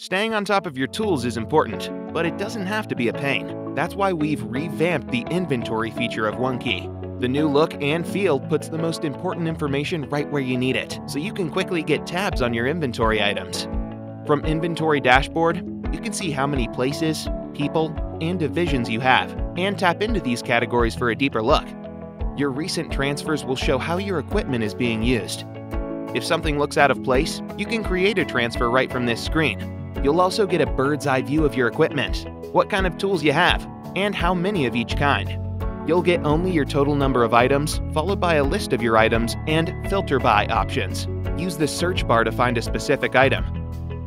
Staying on top of your tools is important, but it doesn't have to be a pain. That's why we've revamped the inventory feature of OneKey. The new look and feel puts the most important information right where you need it, so you can quickly get tabs on your inventory items. From Inventory Dashboard, you can see how many places, people, and divisions you have, and tap into these categories for a deeper look. Your recent transfers will show how your equipment is being used. If something looks out of place, you can create a transfer right from this screen. You'll also get a bird's eye view of your equipment, what kind of tools you have, and how many of each kind. You'll get only your total number of items, followed by a list of your items and filter by options. Use the search bar to find a specific item.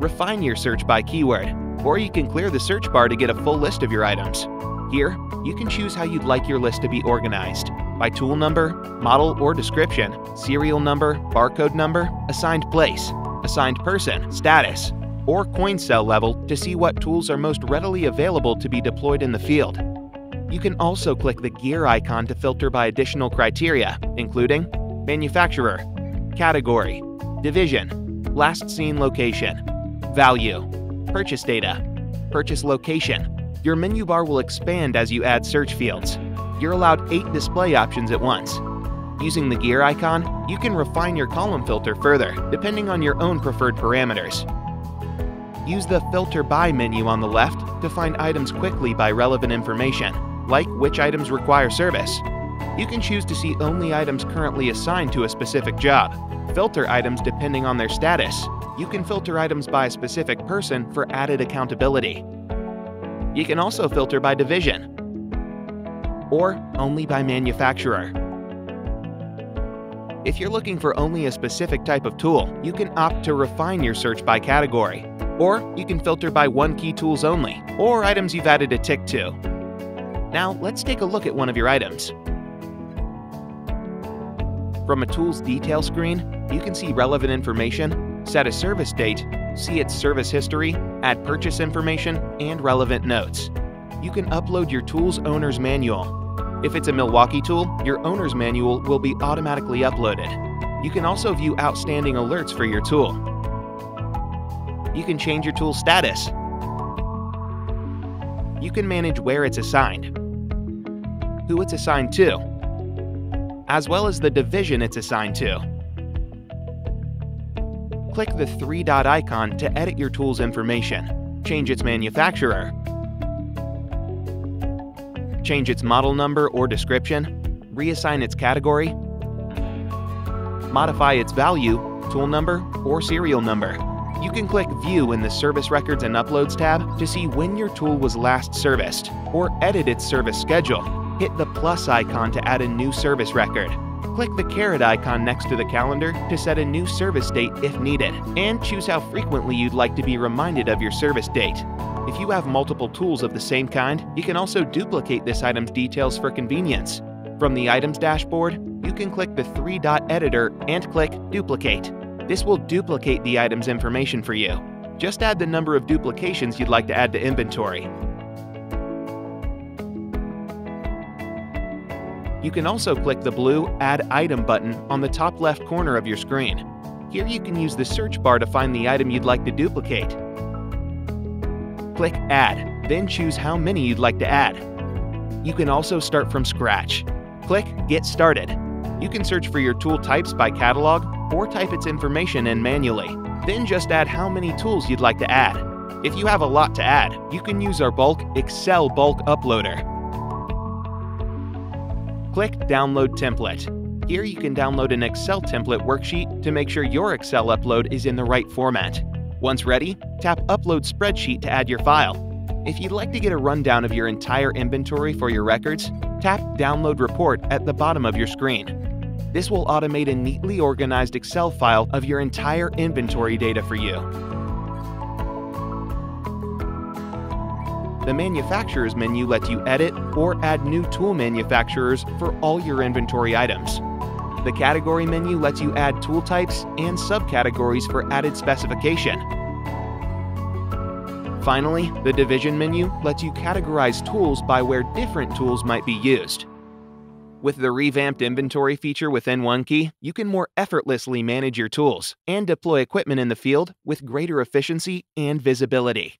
Refine your search by keyword, or you can clear the search bar to get a full list of your items. Here, you can choose how you'd like your list to be organized, by tool number, model or description, serial number, barcode number, assigned place, assigned person, status, or coin cell level to see what tools are most readily available to be deployed in the field. You can also click the gear icon to filter by additional criteria, including manufacturer, category, division, last seen location, value, purchase data, purchase location. Your menu bar will expand as you add search fields. You're allowed 8 display options at once. Using the gear icon, you can refine your column filter further, depending on your own preferred parameters. Use the Filter By menu on the left to find items quickly by relevant information, like which items require service. You can choose to see only items currently assigned to a specific job, filter items depending on their status. You can filter items by a specific person for added accountability. You can also filter by division, or only by manufacturer. If you're looking for only a specific type of tool, you can opt to refine your search by category. Or you can filter by OneKey tools only, or items you've added a tick to. Now let's take a look at one of your items. From a tool's detail screen, you can see relevant information, set a service date, see its service history, add purchase information, and relevant notes. You can upload your tool's owner's manual. If it's a Milwaukee tool, your owner's manual will be automatically uploaded. You can also view outstanding alerts for your tool. You can change your tool's status. You can manage where it's assigned, who it's assigned to, as well as the division it's assigned to. Click the three-dot icon to edit your tool's information, change its manufacturer, change its model number or description, reassign its category, modify its value, tool number, or serial number. You can click View in the Service Records and Uploads tab to see when your tool was last serviced, or edit its service schedule. Hit the plus icon to add a new service record. Click the caret icon next to the calendar to set a new service date if needed, and choose how frequently you'd like to be reminded of your service date. If you have multiple tools of the same kind, you can also duplicate this item's details for convenience. From the Items dashboard, you can click the three-dot editor and click Duplicate. This will duplicate the item's information for you. Just add the number of duplications you'd like to add to inventory. You can also click the blue Add Item button on the top left corner of your screen. Here you can use the search bar to find the item you'd like to duplicate. Click Add, then choose how many you'd like to add. You can also start from scratch. Click Get Started. You can search for your tool types by catalog, or type its information in manually. Then just add how many tools you'd like to add. If you have a lot to add, you can use our bulk Excel bulk uploader. Click Download Template. Here you can download an Excel template worksheet to make sure your Excel upload is in the right format. Once ready, tap Upload Spreadsheet to add your file. If you'd like to get a rundown of your entire inventory for your records, tap Download Report at the bottom of your screen. This will automate a neatly organized Excel file of your entire inventory data for you. The Manufacturers menu lets you edit or add new tool manufacturers for all your inventory items. The Category menu lets you add tool types and subcategories for added specification. Finally, the Division menu lets you categorize tools by where different tools might be used. With the revamped inventory feature within OneKey, you can more effortlessly manage your tools and deploy equipment in the field with greater efficiency and visibility.